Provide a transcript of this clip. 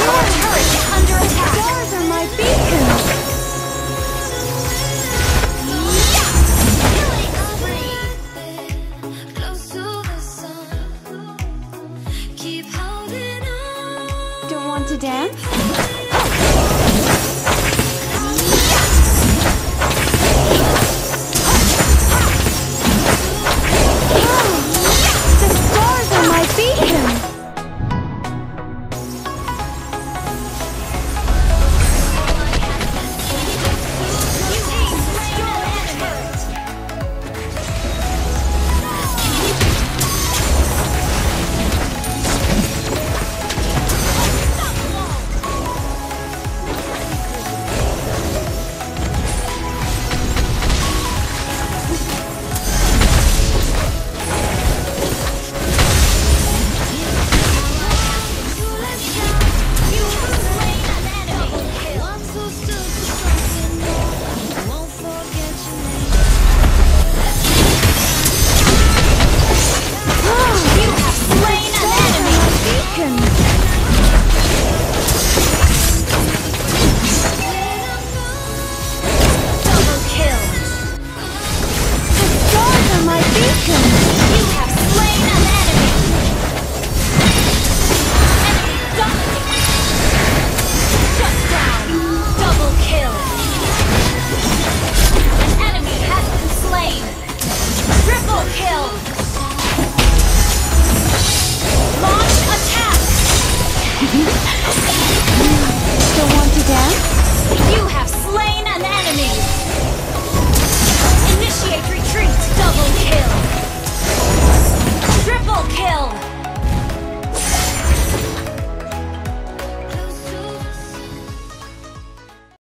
your turret is under attack! Stars are my beacons! Don't want to dance? The stars are my beacons!